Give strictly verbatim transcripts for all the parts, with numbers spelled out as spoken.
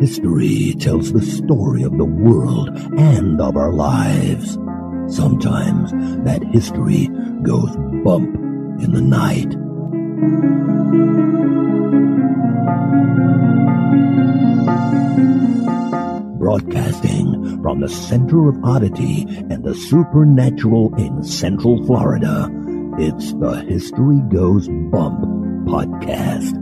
History tells the story of the world and of our lives. Sometimes that history goes bump in the night. Broadcasting from the center of oddity and the supernatural in Central Florida, it's the History Goes Bump podcast.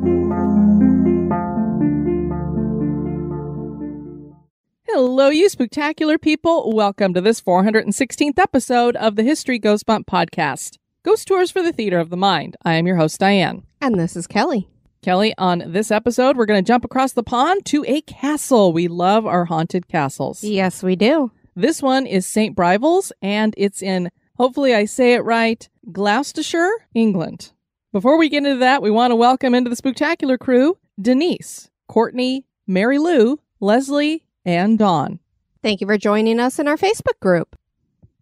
Hello, you spooktacular people. Welcome to this four hundred sixteenth episode of the History Goes Bump podcast. Ghost tours for the theater of the mind. I am your host, Diane. And this is Kelly. Kelly, on this episode, we're going to jump across the pond to a castle. We love our haunted castles. Yes, we do. This one is St Briavels, and it's in, hopefully I say it right, Gloucestershire, England. Before we get into that, we want to welcome into the spooktacular crew, Denise, Courtney, Mary Lou, Leslie, and Dawn. Thank you for joining us in our Facebook group.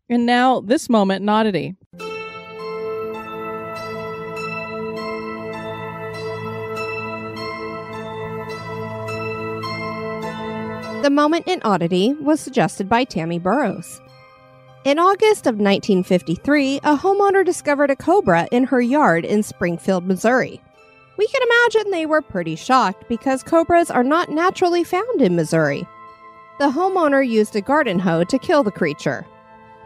And now, this moment in oddity. The moment in oddity was suggested by Tammie Burroughs. In August of nineteen fifty-three, a homeowner discovered a cobra in her yard in Springfield, Missouri. We can imagine they were pretty shocked because cobras are not naturally found in Missouri. The homeowner used a garden hoe to kill the creature.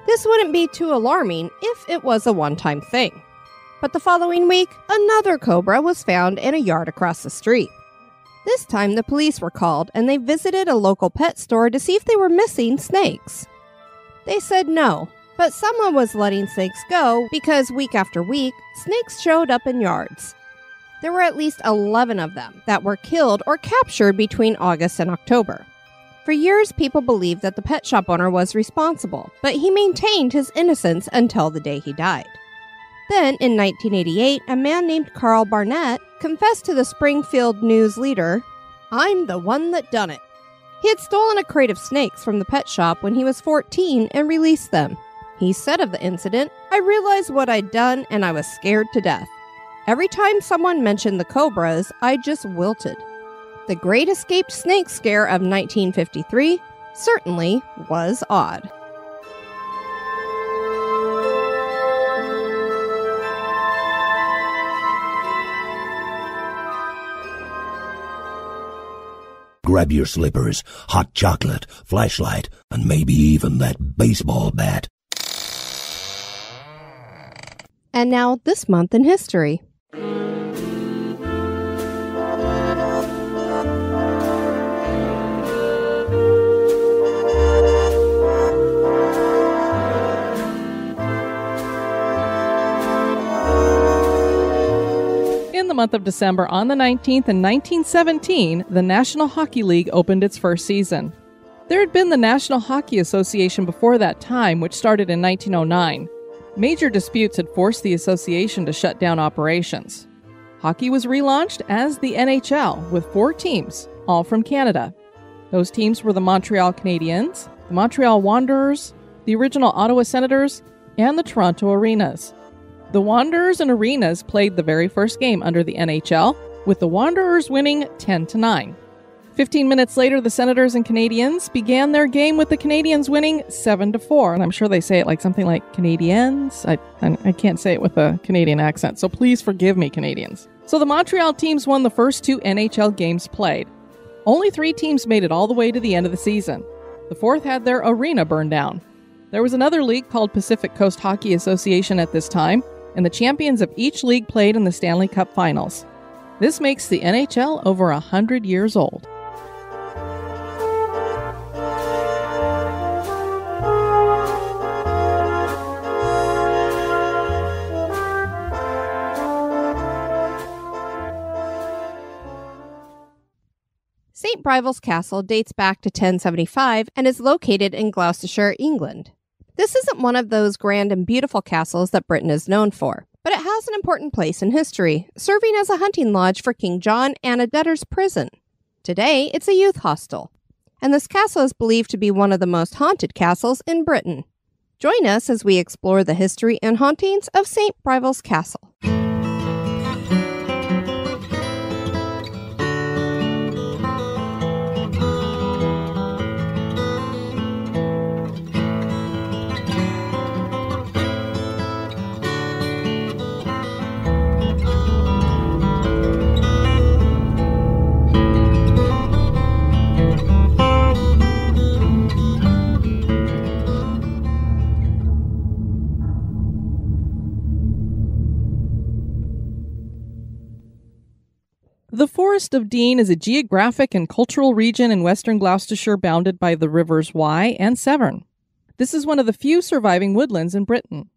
This wouldn't be too alarming if it was a one-time thing. But the following week, another cobra was found in a yard across the street. This time, the police were called, and they visited a local pet store to see if they were missing snakes. They said no, but someone was letting snakes go because week after week, snakes showed up in yards. There were at least eleven of them that were killed or captured between August and October. For years, people believed that the pet shop owner was responsible, but he maintained his innocence until the day he died. Then, in nineteen eighty-eight, a man named Carl Barnett confessed to the Springfield News Leader, "I'm the one that done it." He had stolen a crate of snakes from the pet shop when he was fourteen and released them. He said of the incident, "I realized what I'd done and I was scared to death. Every time someone mentioned the cobras, I just wilted." The Great Escaped Snake Scare of nineteen fifty-three certainly was odd. Grab your slippers, hot chocolate, flashlight, and maybe even that baseball bat. And now, this month in history. In the month of December, on the nineteenth in nineteen seventeen, the National Hockey League opened its first season. There had been the National Hockey Association before that time, which started in nineteen oh nine. Major disputes had forced the association to shut down operations. Hockey was relaunched as the N H L, with four teams, all from Canada. Those teams were the Montreal Canadiens, the Montreal Wanderers, the original Ottawa Senators, and the Toronto Arenas. The Wanderers and Arenas played the very first game under the N H L, with the Wanderers winning ten to nine. Fifteen minutes later, the Senators and Canadiens began their game with the Canadiens winning seven to four. And I'm sure they say it like something like Canadiens. I, I can't say it with a Canadian accent, so please forgive me, Canadians. So the Montreal teams won the first two N H L games played. Only three teams made it all the way to the end of the season. The fourth had their arena burned down. There was another league called Pacific Coast Hockey Association at this time, and the champions of each league played in the Stanley Cup Finals. This makes the N H L over one hundred years old. St Briavels Castle dates back to ten seventy-five and is located in Gloucestershire, England. This isn't one of those grand and beautiful castles that Britain is known for, but it has an important place in history, serving as a hunting lodge for King John and a debtor's prison. Today, it's a youth hostel, and this castle is believed to be one of the most haunted castles in Britain. Join us as we explore the history and hauntings of Saint Briavels Castle. The Forest of Dean is a geographic and cultural region in western Gloucestershire bounded by the rivers Wye and Severn. This is one of the few surviving woodlands in Britain.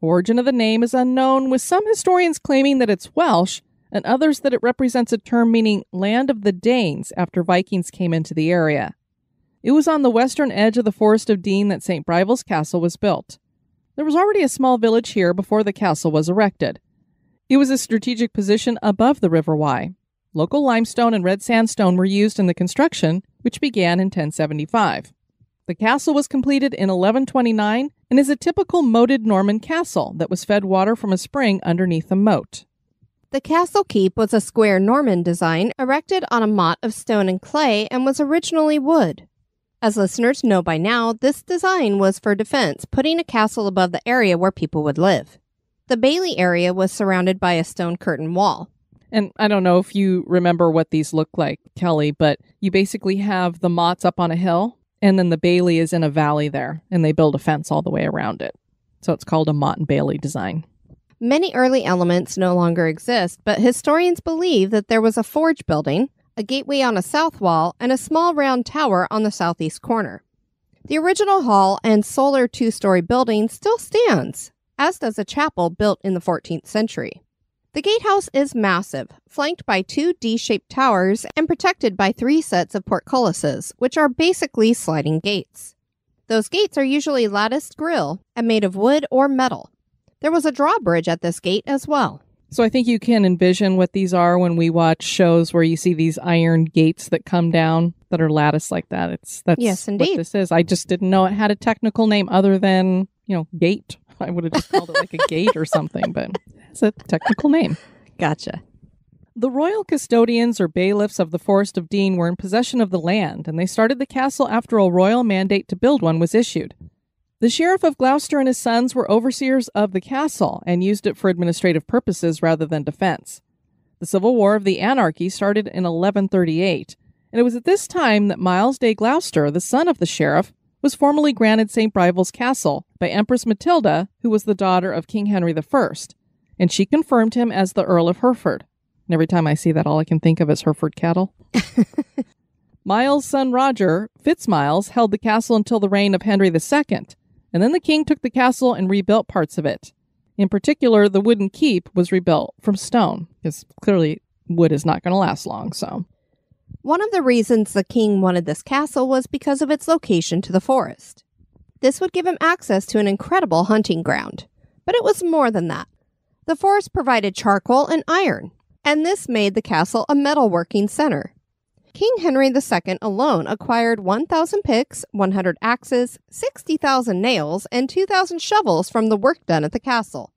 Origin of the name is unknown, with some historians claiming that it's Welsh and others that it represents a term meaning land of the Danes after Vikings came into the area. It was on the western edge of the Forest of Dean that Saint Briavels Castle was built. There was already a small village here before the castle was erected. It was a strategic position above the River Wye. Local limestone and red sandstone were used in the construction, which began in ten seventy-five. The castle was completed in eleven twenty-nine and is a typical moated Norman castle that was fed water from a spring underneath a moat. The castle keep was a square Norman design erected on a motte of stone and clay and was originally wood. As listeners know by now, this design was for defense, putting a castle above the area where people would live. The bailey area was surrounded by a stone curtain wall. And I don't know if you remember what these look like, Kelly, but you basically have the mott's up on a hill, and then the bailey is in a valley there, and they build a fence all the way around it. So it's called a mott and bailey design. Many early elements no longer exist, but historians believe that there was a forge building, a gateway on a south wall, and a small round tower on the southeast corner. The original hall and solar two-story building still stands, as does a chapel built in the fourteenth century. The gatehouse is massive, flanked by two D-shaped towers and protected by three sets of portcullises, which are basically sliding gates. Those gates are usually latticed grille and made of wood or metal. There was a drawbridge at this gate as well. So I think you can envision what these are when we watch shows where you see these iron gates that come down that are lattice like that. It's that's yes, indeed. What this is. I just didn't know it had a technical name other than, you know, gate. I would have just called it like a gate or something, but it's a technical name. Gotcha. The royal custodians or bailiffs of the Forest of Dean were in possession of the land, and they started the castle after a royal mandate to build one was issued. The sheriff of Gloucester and his sons were overseers of the castle and used it for administrative purposes rather than defense. The Civil War of the Anarchy started in eleven thirty-eight, and it was at this time that Miles de Gloucester, the son of the sheriff, was formally granted Saint Briavels Castle by Empress Matilda, who was the daughter of King Henry the First, and she confirmed him as the Earl of Hereford. And every time I see that, all I can think of is Hereford cattle. Miles' son Roger, Fitzmiles, held the castle until the reign of Henry the Second, and then the king took the castle and rebuilt parts of it. In particular, the wooden keep was rebuilt from stone, because clearly wood is not going to last long, so... One of the reasons the king wanted this castle was because of its location to the forest. This would give him access to an incredible hunting ground. But it was more than that. The forest provided charcoal and iron, and this made the castle a metalworking center. King Henry the Second alone acquired one thousand picks, one hundred axes, sixty thousand nails, and two thousand shovels from the work done at the castle.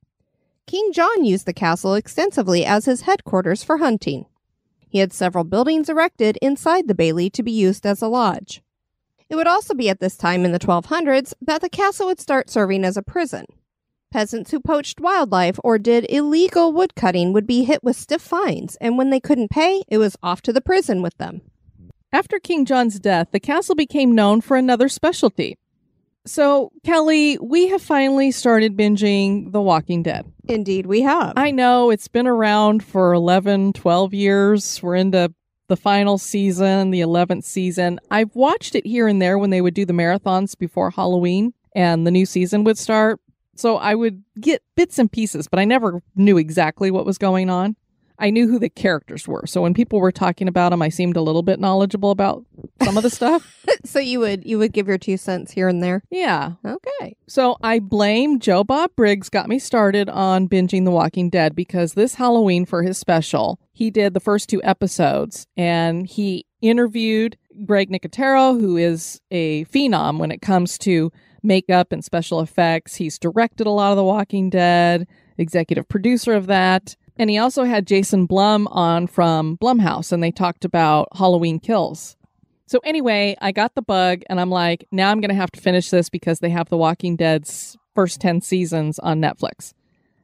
King John used the castle extensively as his headquarters for hunting. He had several buildings erected inside the bailey to be used as a lodge. It would also be at this time in the twelve hundreds that the castle would start serving as a prison. Peasants who poached wildlife or did illegal woodcutting would be hit with stiff fines, and when they couldn't pay, it was off to the prison with them. After King John's death, the castle became known for another specialty. So, Kelly, we have finally started binging The Walking Dead. Indeed, we have. I know, it's been around for eleven, twelve years. We're into the final season, the eleventh season. I've watched it here and there when they would do the marathons before Halloween and the new season would start. So I would get bits and pieces, but I never knew exactly what was going on. I knew who the characters were. So when people were talking about them, I seemed a little bit knowledgeable about some of the stuff. So you would you would give your two cents here and there? Yeah. Okay. So I blame Joe Bob Briggs got me started on binging The Walking Dead because this Halloween for his special, he did the first two episodes and he interviewed Greg Nicotero, who is a phenom when it comes to makeup and special effects. He's directed a lot of The Walking Dead, executive producer of that. And he also had Jason Blum on from Blumhouse, and they talked about Halloween Kills. So anyway, I got the bug, and I'm like, now I'm going to have to finish this because they have The Walking Dead's first ten seasons on Netflix.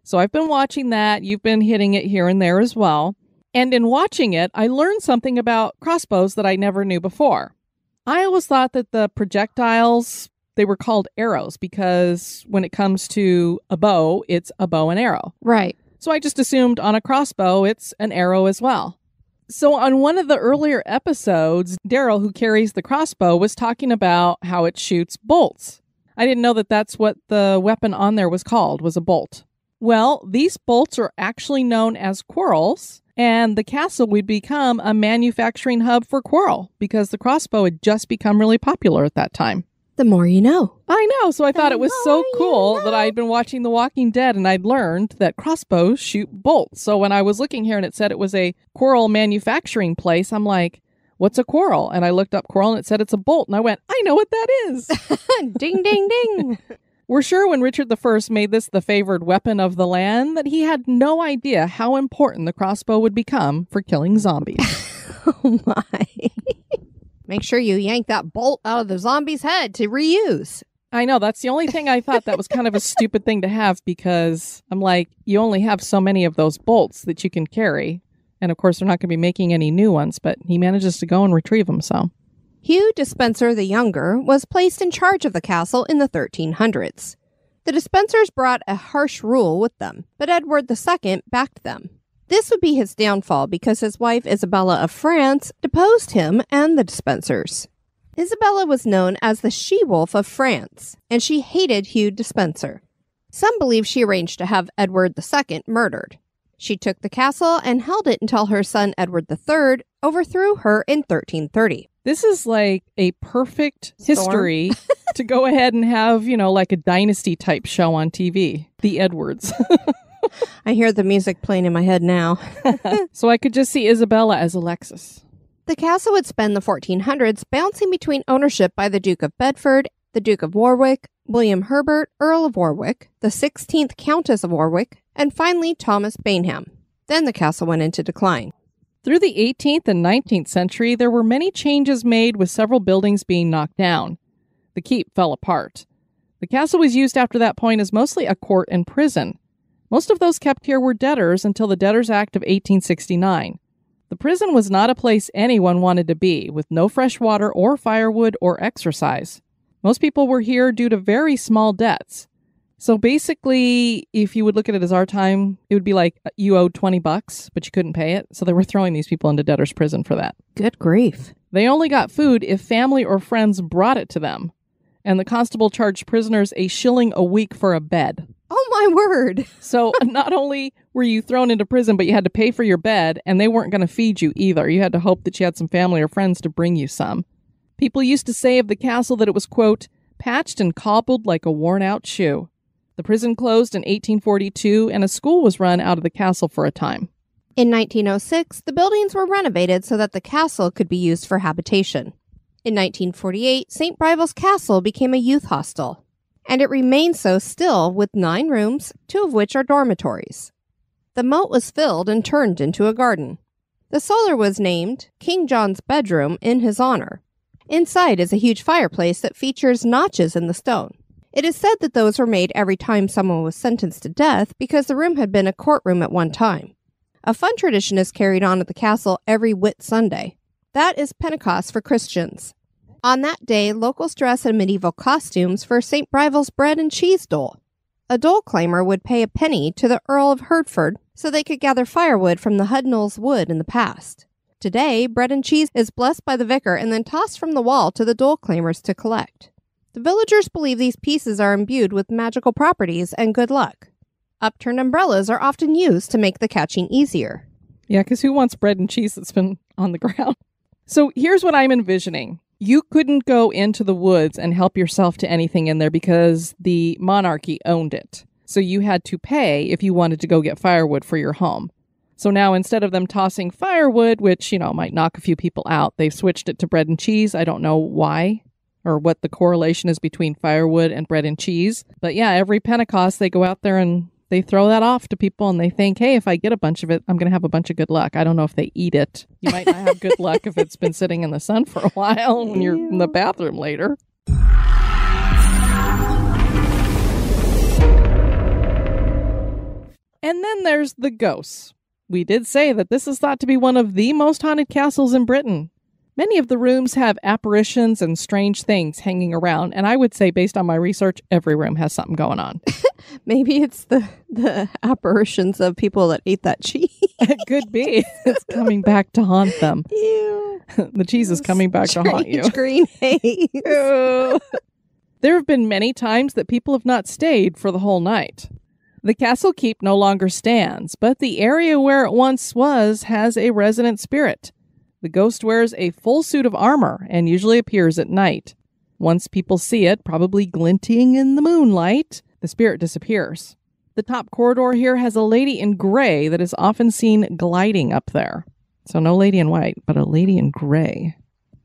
So I've been watching that. You've been hitting it here and there as well. And in watching it, I learned something about crossbows that I never knew before. I always thought that the projectiles, they were called arrows because when it comes to a bow, it's a bow and arrow. Right. So I just assumed on a crossbow, it's an arrow as well. So on one of the earlier episodes, Daryl, who carries the crossbow, was talking about how it shoots bolts. I didn't know that that's what the weapon on there was called, was a bolt. Well, these bolts are actually known as quarrels. And the castle would become a manufacturing hub for quarrel because the crossbow had just become really popular at that time. The more you know. I know. So I the thought it was so cool know. that I'd been watching The Walking Dead and I'd learned that crossbows shoot bolts. So when I was looking here and it said it was a quarrel manufacturing place, I'm like, what's a quarrel? And I looked up quarrel and it said it's a bolt. And I went, I know what that is. Ding, ding, ding. We're sure when Richard the First made this the favored weapon of the land that he had no idea how important the crossbow would become for killing zombies. Oh, my. Make sure you yank that bolt out of the zombie's head to reuse. I know. That's the only thing I thought that was kind of a stupid thing to have because I'm like, you only have so many of those bolts that you can carry. And, of course, they're not going to be making any new ones, but he manages to go and retrieve them, so... Hugh Despenser the Younger was placed in charge of the castle in the thirteen hundreds. The Despensers brought a harsh rule with them, but Edward the Second backed them. This would be his downfall because his wife Isabella of France deposed him and the Despensers. Isabella was known as the She-Wolf of France, and she hated Hugh Despenser. Some believe she arranged to have Edward the Second murdered. She took the castle and held it until her son Edward the Third overthrew her in thirteen thirty. This is like a perfect Storm. history to go ahead and have, you know, like a dynasty type show on T V. The Edwards. I hear the music playing in my head now. So I could just see Isabella as Alexis. The castle would spend the fourteen hundreds bouncing between ownership by the Duke of Bedford, the Duke of Warwick, William Herbert, Earl of Warwick, the sixteenth Countess of Warwick, and finally Thomas Bainham. Then the castle went into decline. Through the eighteenth and nineteenth century, there were many changes made with several buildings being knocked down. The keep fell apart. The castle was used after that point as mostly a court and prison. Most of those kept here were debtors until the Debtors Act of eighteen sixty-nine. The prison was not a place anyone wanted to be, with no fresh water or firewood or exercise. Most people were here due to very small debts. So basically, if you would look at it as our time, it would be like you owed twenty bucks, but you couldn't pay it. So they were throwing these people into debtor's prison for that. Good grief. They only got food if family or friends brought it to them. And the constable charged prisoners a shilling a week for a bed. Oh, my word. So not only were you thrown into prison, but you had to pay for your bed, and they weren't going to feed you either. You had to hope that you had some family or friends to bring you some. People used to say of the castle that it was, quote, patched and cobbled like a worn-out shoe. The prison closed in eighteen forty-two, and a school was run out of the castle for a time. In nineteen oh six, the buildings were renovated so that the castle could be used for habitation. In nineteen forty-eight, St Briavels Castle became a youth hostel, and it remains so still with nine rooms, two of which are dormitories. The moat was filled and turned into a garden. The cellar was named King John's Bedroom in his honor. Inside is a huge fireplace that features notches in the stone. It is said that those were made every time someone was sentenced to death because the room had been a courtroom at one time. A fun tradition is carried on at the castle every Whit Sunday. That is Pentecost for Christians. On that day, locals dress in medieval costumes for St Briavels bread and cheese dole. A dole claimer would pay a penny to the Earl of Hereford so they could gather firewood from the Hudnall's wood in the past. Today, bread and cheese is blessed by the vicar and then tossed from the wall to the dole claimers to collect. The villagers believe these pieces are imbued with magical properties and good luck. Upturned umbrellas are often used to make the catching easier. Yeah, because who wants bread and cheese that's been on the ground? So here's what I'm envisioning. You couldn't go into the woods and help yourself to anything in there because the monarchy owned it. So you had to pay if you wanted to go get firewood for your home. So now instead of them tossing firewood, which, you know, might knock a few people out, they've switched it to bread and cheese. I don't know why or what the correlation is between firewood and bread and cheese. But yeah, every Pentecost they go out there and they throw that off to people and they think, hey, if I get a bunch of it, I'm going to have a bunch of good luck. I don't know if they eat it. You might not have good luck if it's been sitting in the sun for a while when you're in the bathroom later. And then there's the ghosts. We did say that this is thought to be one of the most haunted castles in Britain. Many of the rooms have apparitions and strange things hanging around, and I would say, based on my research, every room has something going on. Maybe it's the, the apparitions of people that ate that cheese. It could be. It's coming back to haunt them. Ew. The cheese is coming back strange to haunt you. Green haze. Ew. There have been many times that people have not stayed for the whole night. The castle keep no longer stands, but the area where it once was has a resident spirit. The ghost wears a full suit of armor and usually appears at night. Once people see it, probably glinting in the moonlight, the spirit disappears. The top corridor here has a lady in gray that is often seen gliding up there. So no lady in white, but a lady in gray.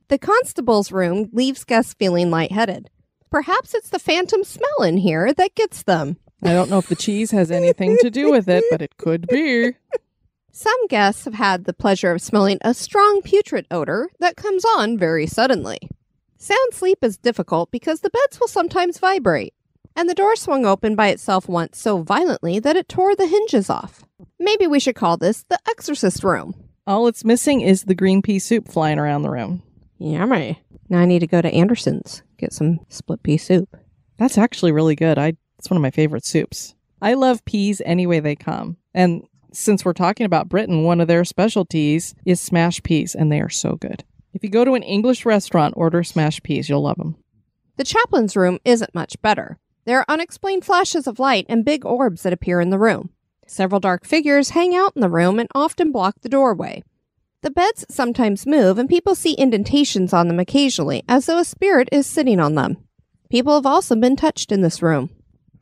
The constable's room leaves guests feeling lightheaded. Perhaps it's the phantom smell in here that gets them. I don't know if the cheese has anything to do with it, but it could be. Some guests have had the pleasure of smelling a strong putrid odor that comes on very suddenly. Sound sleep is difficult because the beds will sometimes vibrate, and the door swung open by itself once so violently that it tore the hinges off. Maybe we should call this the exorcist room. All it's missing is the green pea soup flying around the room. Yummy. Now I need to go to Anderson's, get some split pea soup. That's actually really good. I It's one of my favorite soups. I love peas any way they come. And since we're talking about Britain, one of their specialties is smashed peas, and they are so good. If you go to an English restaurant, order smashed peas. You'll love them. The chaplain's room isn't much better. There are unexplained flashes of light and big orbs that appear in the room. Several dark figures hang out in the room and often block the doorway. The beds sometimes move, and people see indentations on them occasionally, as though a spirit is sitting on them. People have also been touched in this room.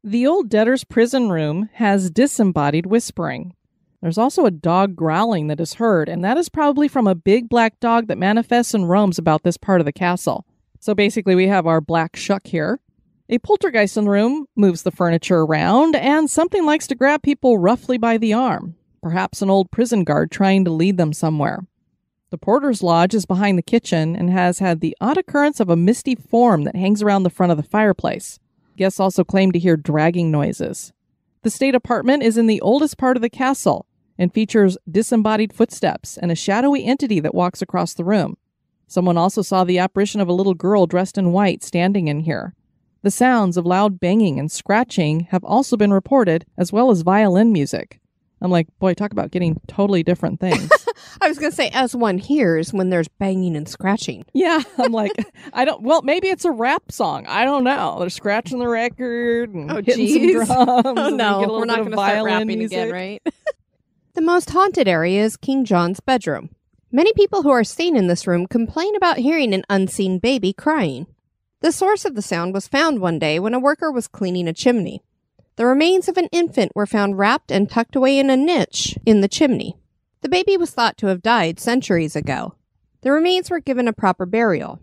The old debtor's prison room has disembodied whispering. There's also a dog growling that is heard, and that is probably from a big black dog that manifests and roams about this part of the castle. So basically we have our black shuck here. A poltergeist in the room moves the furniture around, and something likes to grab people roughly by the arm. Perhaps an old prison guard trying to lead them somewhere. The porter's lodge is behind the kitchen and has had the odd occurrence of a misty form that hangs around the front of the fireplace. Guests also claim to hear dragging noises. The state apartment is in the oldest part of the castle and features disembodied footsteps and a shadowy entity that walks across the room. Someone also saw the apparition of a little girl dressed in white standing in here. The sounds of loud banging and scratching have also been reported, as well as violin music. I'm like, boy, talk about getting totally different things. I was going to say, as one hears when there's banging and scratching. Yeah, I'm like, I don't, well, maybe it's a rap song. I don't know. They're scratching the record and oh, hitting geez. some drums. Oh, no, we're not going to start rapping music. Again, right? The most haunted area is King John's bedroom. Many people who are seen in this room complain about hearing an unseen baby crying. The source of the sound was found one day when a worker was cleaning a chimney. The remains of an infant were found wrapped and tucked away in a niche in the chimney. The baby was thought to have died centuries ago. The remains were given a proper burial.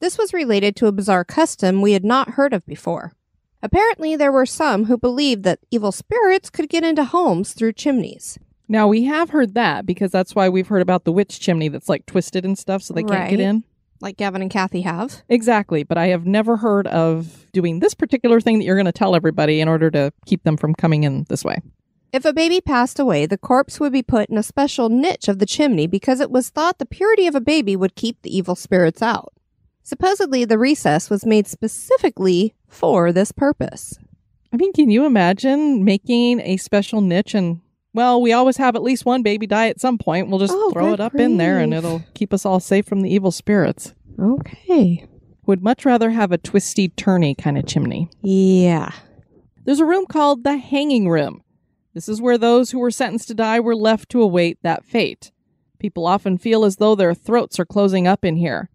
This was related to a bizarre custom we had not heard of before. Apparently, there were some who believed that evil spirits could get into homes through chimneys. Now, we have heard that because that's why we've heard about the witch chimney that's like twisted and stuff so they right. can't get in. Like Gavin and Kathy have. Exactly. But I have never heard of doing this particular thing that you're going to tell everybody in order to keep them from coming in this way. If a baby passed away, the corpse would be put in a special niche of the chimney because it was thought the purity of a baby would keep the evil spirits out. Supposedly, the recess was made specifically for this purpose. I mean, can you imagine making a special niche and, well, we always have at least one baby die at some point. We'll just oh, throw it up grief. in there and it'll keep us all safe from the evil spirits. Okay. Would much rather have a twisty, turny kind of chimney. Yeah. There's a room called the Hanging Room. This is where those who were sentenced to die were left to await that fate. People often feel as though their throats are closing up in here.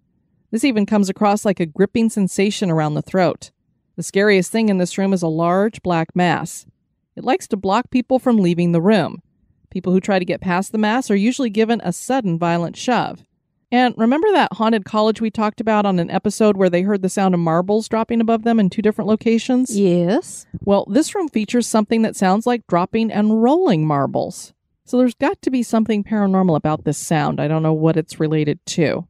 This even comes across like a gripping sensation around the throat. The scariest thing in this room is a large black mass. It likes to block people from leaving the room. People who try to get past the mass are usually given a sudden violent shove. And remember that haunted college we talked about on an episode where they heard the sound of marbles dropping above them in two different locations? Yes. Well, this room features something that sounds like dropping and rolling marbles. So there's got to be something paranormal about this sound. I don't know what it's related to.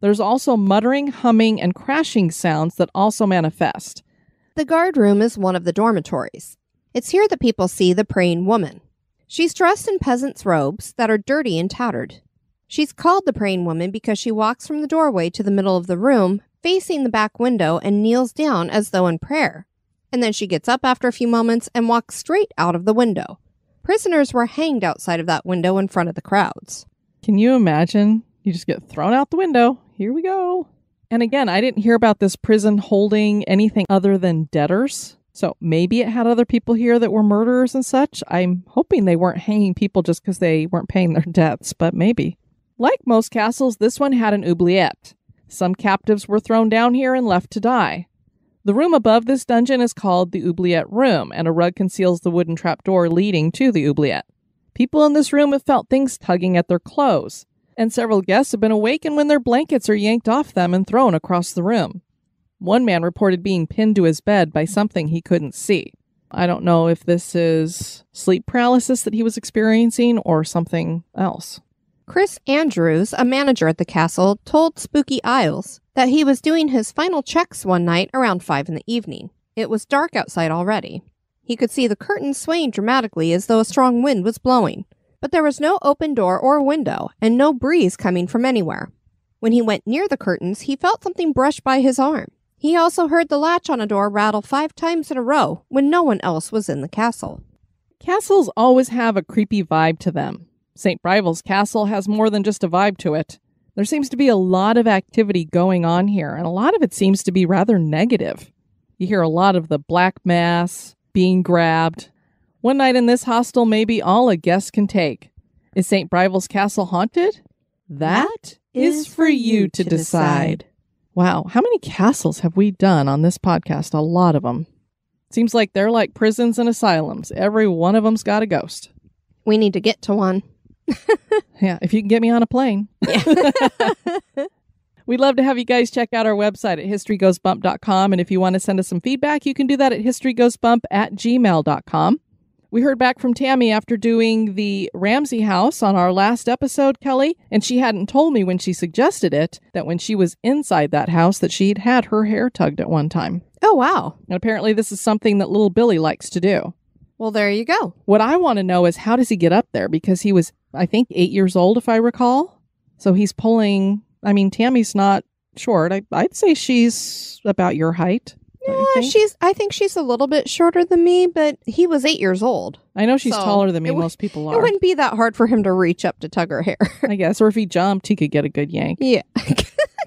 There's also muttering, humming, and crashing sounds that also manifest. The guard room is one of the dormitories. It's here that people see the praying woman. She's dressed in peasant's robes that are dirty and tattered. She's called the praying woman because she walks from the doorway to the middle of the room, facing the back window, and kneels down as though in prayer. And then she gets up after a few moments and walks straight out of the window. Prisoners were hanged outside of that window in front of the crowds. Can you imagine? You just get thrown out the window. Here we go. And again, I didn't hear about this prison holding anything other than debtors. So maybe it had other people here that were murderers and such. I'm hoping they weren't hanging people just because they weren't paying their debts, but maybe. Like most castles, this one had an oubliette. Some captives were thrown down here and left to die. The room above this dungeon is called the oubliette room, and a rug conceals the wooden trapdoor leading to the oubliette. People in this room have felt things tugging at their clothes, and several guests have been awakened when their blankets are yanked off them and thrown across the room. One man reported being pinned to his bed by something he couldn't see. I don't know if this is sleep paralysis that he was experiencing or something else. Chris Andrews, a manager at the castle, told Spooky Isles that he was doing his final checks one night around five in the evening. It was dark outside already. He could see the curtains swaying dramatically as though a strong wind was blowing, but there was no open door or window and no breeze coming from anywhere. When he went near the curtains, he felt something brush by his arm. He also heard the latch on a door rattle five times in a row when no one else was in the castle. Castles always have a creepy vibe to them. Saint Briavels Castle has more than just a vibe to it. There seems to be a lot of activity going on here, and a lot of it seems to be rather negative. You hear a lot of the black mass, being grabbed. One night in this hostel may be all a guest can take. Is Saint Briavels Castle haunted? That, that is for you to, to decide. decide. Wow, how many castles have we done on this podcast? A lot of them. Seems like they're like prisons and asylums. Every one of them's got a ghost. We need to get to one. Yeah, if you can get me on a plane. Yeah. We'd love to have you guys check out our website at history goes bump dot com. And if you want to send us some feedback, you can do that at history goes bump at gmail dot com. We heard back from Tammie after doing the Ramsey House on our last episode, Kelly, and she hadn't told me when she suggested it that when she was inside that house that she'd had her hair tugged at one time. Oh, wow. And apparently this is something that little Billy likes to do. Well, there you go. What I want to know is how does he get up there? Because he was, I think, eight years old, if I recall. So he's pulling. I mean, Tammie's not short. I, I'd say she's about your height. Yeah, you she's. I think she's a little bit shorter than me, but he was eight years old. I know she's so taller than me. W- most people are. It wouldn't be that hard for him to reach up to tug her hair. I guess. Or if he jumped, he could get a good yank. Yeah.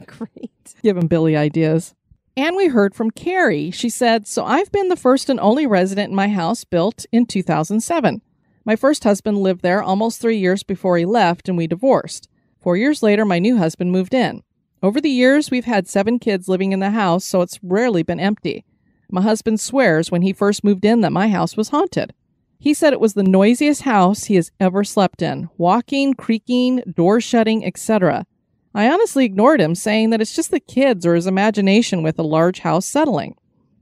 Great. Giving Billy ideas. And we heard from Carrie. She said, so I've been the first and only resident in my house built in two thousand seven. My first husband lived there almost three years before he left and we divorced. Four years later, my new husband moved in. Over the years, we've had seven kids living in the house, so it's rarely been empty. My husband swears when he first moved in that my house was haunted. He said it was the noisiest house he has ever slept in, walking, creaking, door shutting, et cetera I honestly ignored him, saying that it's just the kids or his imagination with a large house settling.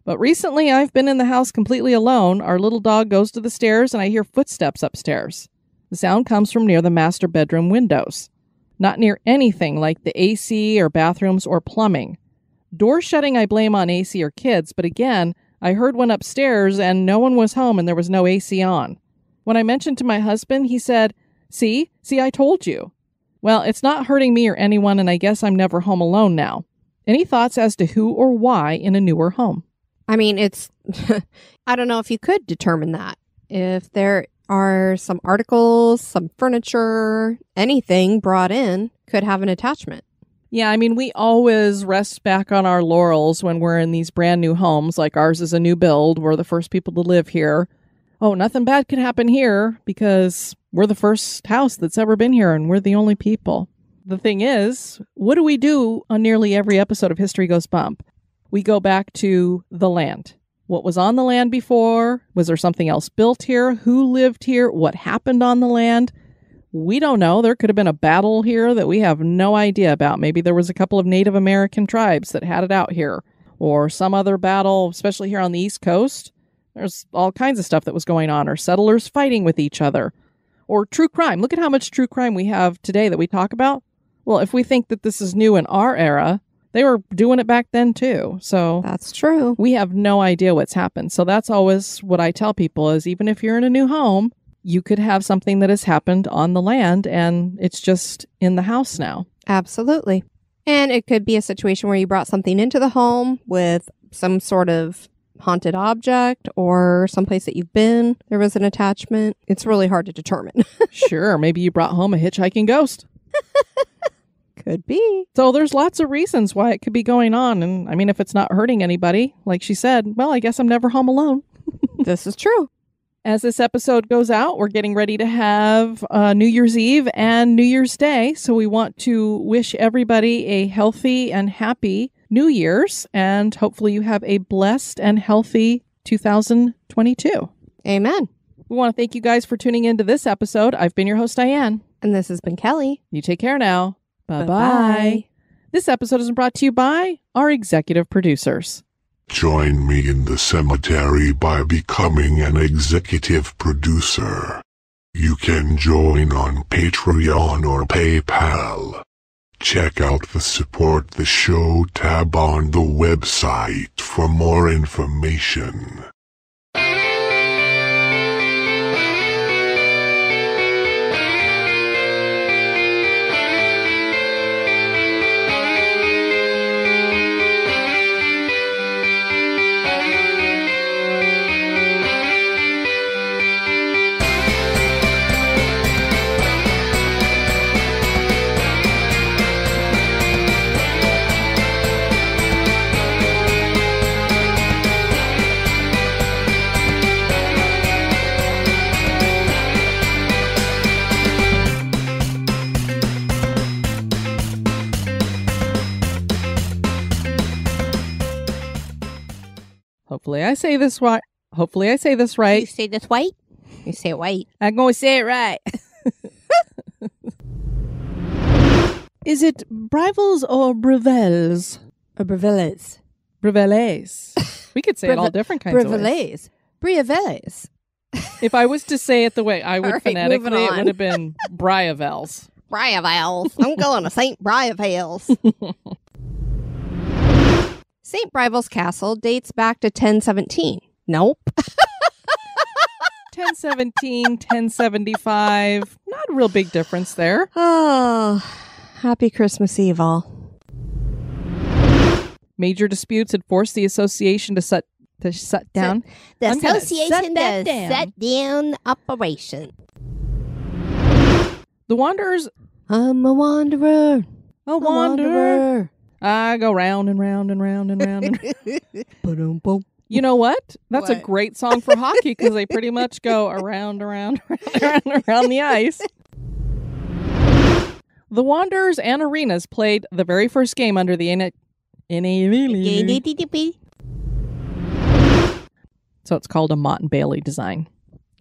But recently, I've been in the house completely alone. Our little dog goes to the stairs, and I hear footsteps upstairs. The sound comes from near the master bedroom windows. Not near anything like the A C or bathrooms or plumbing. Door shutting I blame on A C or kids, but again, I heard one upstairs, and no one was home, and there was no A C on. When I mentioned to my husband, he said, See? See, I told you. Well, it's not hurting me or anyone, and I guess I'm never home alone now. Any thoughts as to who or why in a newer home? I mean, it's... I don't know if you could determine that. If there are some articles, some furniture, anything brought in could have an attachment. Yeah, I mean, we always rest back on our laurels when we're in these brand new homes. Like ours is a new build. We're the first people to live here. Oh, nothing bad could happen here because... we're the first house that's ever been here, and we're the only people. The thing is, what do we do on nearly every episode of History Goes Bump? We go back to the land. what was on the land before? Was there something else built here? Who lived here? What happened on the land? We don't know. There could have been a battle here that we have no idea about. Maybe there was a couple of Native American tribes that had it out here, or some other battle, especially here on the East Coast. There's all kinds of stuff that was going on, or settlers fighting with each other, or true crime. Look at how much true crime we have today that we talk about. Well, if we think that this is new in our era, they were doing it back then too. So that's true. We have no idea what's happened. So that's always what I tell people is, even if you're in a new home, you could have something that has happened on the land and it's just in the house now. Absolutely. And it could be a situation where you brought something into the home with some sort of haunted object or someplace that you've been. There was an attachment. It's really hard to determine. Sure. Maybe you brought home a hitchhiking ghost. Could be. So there's lots of reasons why it could be going on. And I mean, if it's not hurting anybody, like she said, well, I guess I'm never home alone. This is true. As this episode goes out, we're getting ready to have uh, New Year's Eve and New Year's Day. So we want to wish everybody a healthy and happy New Year's. And hopefully you have a blessed and healthy two thousand twenty-two. Amen. We want to thank you guys for tuning into this episode. I've been your host, Diane. And this has been Kelly. You take care now. Bye-bye. Bye-bye. This episode is brought to you by our executive producers. Join me in the cemetery by becoming an executive producer. You can join on Patreon or PayPal. Check out the Support the Show tab on the website for more information. Hopefully I say this right. Hopefully I say this right. You say this white? You say it white. I'm going to say it right. Is it Brivels or Brivels? Or Brivelles. Brivelles. We could say Brive- it all different kinds Brivelles. Of ways. Brivelles. If I was to say it the way I would right, phonetically, it would have been Briavels. Briavels. I'm going to Saint Briavels. Saint Briavels Castle dates back to ten seventeen. Nope. ten seventeen, ten seventy-five. Not a real big difference there. Oh, happy Christmas Eve, all. Major disputes had forced the association to shut to shut down. The I'm association to shut down operation. The Wanderers. I'm a wanderer. A wanderer. A wanderer. I go round and round and round and round. And round. You know what? That's what? A great song for hockey because they pretty much go around, around, around, around, around the ice. The Wanderers and Arenas played the very first game under the N A L E. So it's called a Mott and Bailey design.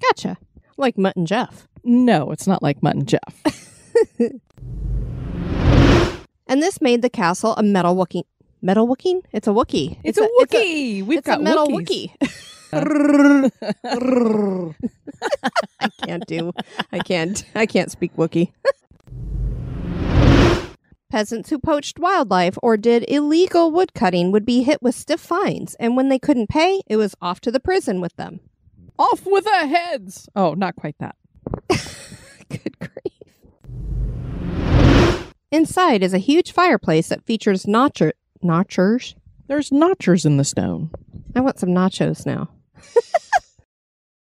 Gotcha. Like Mutt and Jeff. No, it's not like Mutt and Jeff. And this made the castle a metal wookie. Metal wookie? It's a wookie. It's, it's a wookie. We've it's got a metal wookies. Wookie. I can't do. I can't. I can't speak wookie. Peasants who poached wildlife or did illegal woodcutting would be hit with stiff fines, and when they couldn't pay, it was off to the prison with them. Off with their heads. Oh, not quite that. Good grief. Inside is a huge fireplace that features notcher- notchers. There's notchers in the stone. I want some nachos now.